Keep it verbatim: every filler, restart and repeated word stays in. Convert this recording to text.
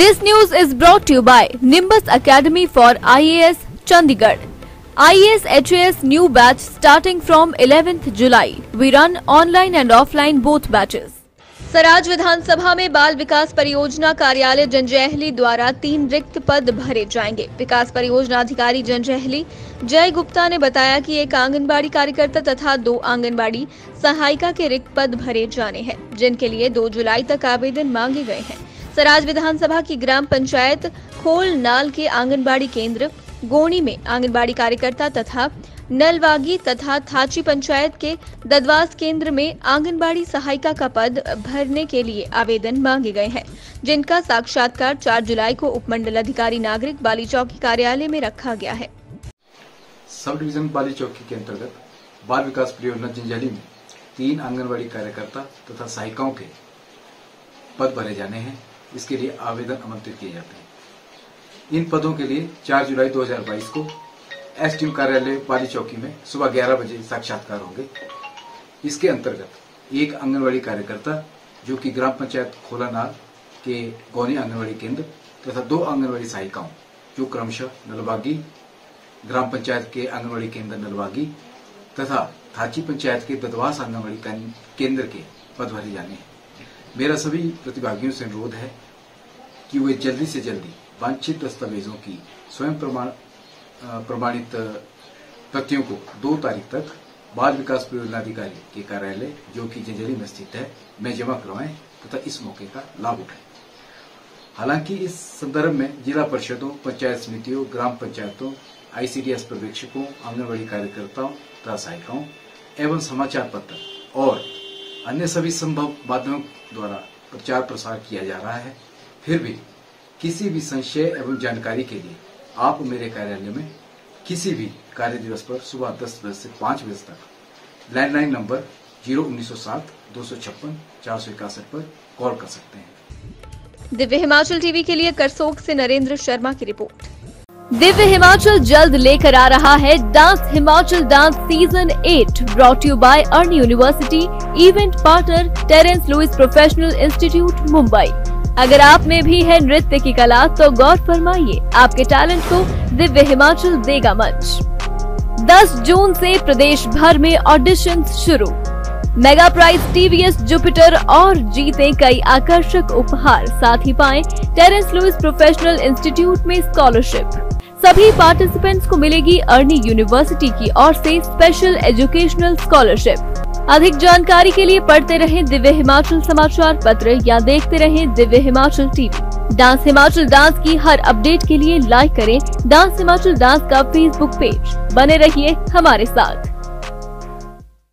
This news is brought to you by Nimbus Academy for I A S Chandigarh. I A S H A S new batch starting from eleventh July. We run online and offline both batches. Seraj विधानसभा में बाल विकास परियोजना कार्यालय जंजैहली द्वारा तीन रिक्त पद भरे जाएंगे। विकास परियोजना अधिकारी जंजैहली जय गुप्ता ने बताया कि एक आंगनबाड़ी कार्यकर्ता तथा दो आंगनबाड़ी सहायिका के रिक्त पद भरे जाने हैं, जिनके लिए दो जुलाई तक आवेदन मांगे गए हैं। सराज विधानसभा की ग्राम पंचायत खोल नाल के आंगनबाड़ी केंद्र गोणी में आंगनबाड़ी कार्यकर्ता तथा नलवागी तथा थाची पंचायत के ददवास केंद्र में आंगनबाड़ी सहायिका का पद भरने के लिए आवेदन मांगे गए हैं, जिनका साक्षात्कार चार जुलाई को उपमंडल अधिकारी नागरिक बाली चौकी कार्यालय में रखा गया है। सब डिवीजन बाली चौकी के अंतर्गत बाल विकास परियोजना जंजैहली में तीन आंगनबाड़ी कार्यकर्ता तथा सहायिकाओं के पद भरे जाने हैं। इसके लिए आवेदन आमंत्रित किए जाते हैं। इन पदों के लिए चार जुलाई दो हजार बाईस को एस टी कार्यालय बाली चौकी में सुबह ग्यारह बजे साक्षात्कार होंगे। इसके अंतर्गत एक आंगनवाड़ी कार्यकर्ता जो कि ग्राम पंचायत खोलानाल के गौनी आंगनवाड़ी केंद्र तथा दो आंगनवाड़ी सहायिकाओं जो क्रमशः नलबागी ग्राम पंचायत के आंगनवाड़ी केंद्र नलबागी तथा थाची पंचायत के ददवास आंगनवाड़ी केंद्र के पद भरे जाने हैं। मेरा सभी प्रतिभागियों से अनुरोध है कि वे जल्दी से जल्दी वांछित दस्तावेजों की स्वयं प्रमाण प्रमाणित प्रतियों को दो तारीख तक बाल विकास परियोजना अधिकारी के कार्यालय जो कि जंजैहली में स्थित है में जमा करवाएं तथा इस मौके का लाभ उठाएं। हालांकि इस संदर्भ में जिला परिषदों, पंचायत समितियों, ग्राम पंचायतों, आई सी डी एस पर्यवेक्षकों, आंगनबाड़ी कार्यकर्ताओं तथा सहायिकाओं एवं समाचार पत्र और अन्य सभी संभव माध्यमों द्वारा प्रचार प्रसार किया जा रहा है। फिर भी किसी भी संशय एवं जानकारी के लिए आप मेरे कार्यालय में किसी भी कार्य दिवस पर सुबह दस बजे से पाँच बजे तक लैंडलाइन नंबर शून्य उन्नीस सौ सात दो सौ छप्पन चार सौ इकसठ पर कॉल कर सकते हैं। दिव्य हिमाचल टीवी के लिए करसोग से नरेंद्र शर्मा की रिपोर्ट। दिव्य हिमाचल जल्द लेकर आ रहा है dance Himachal dance season eight brought you by Arni university event partner Terence Lewis professional institute Mumbai. अगर आप में भी है नृत्य की कला तो गौर फरमाइए, आपके टैलेंट को दिव्य हिमाचल देगा मंच। दस जून से प्रदेश भर में ऑडिशन शुरू। Mega prize T V S Jupiter और जीते कई आकर्षक उपहार, साथ ही पाएं टेरेंस लुइस प्रोफेशनल इंस्टीट्यूट में स्कॉलरशिप। सभी पार्टिसिपेंट्स को मिलेगी अर्नी यूनिवर्सिटी की ओर से स्पेशल एजुकेशनल स्कॉलरशिप। अधिक जानकारी के लिए पढ़ते रहें दिव्य हिमाचल समाचार पत्र या देखते रहें Divya Himachal TV. Dance Himachal dance की हर अपडेट के लिए लाइक करें डांस हिमाचल डांस का फेसबुक पेज। बने रहिए हमारे साथ।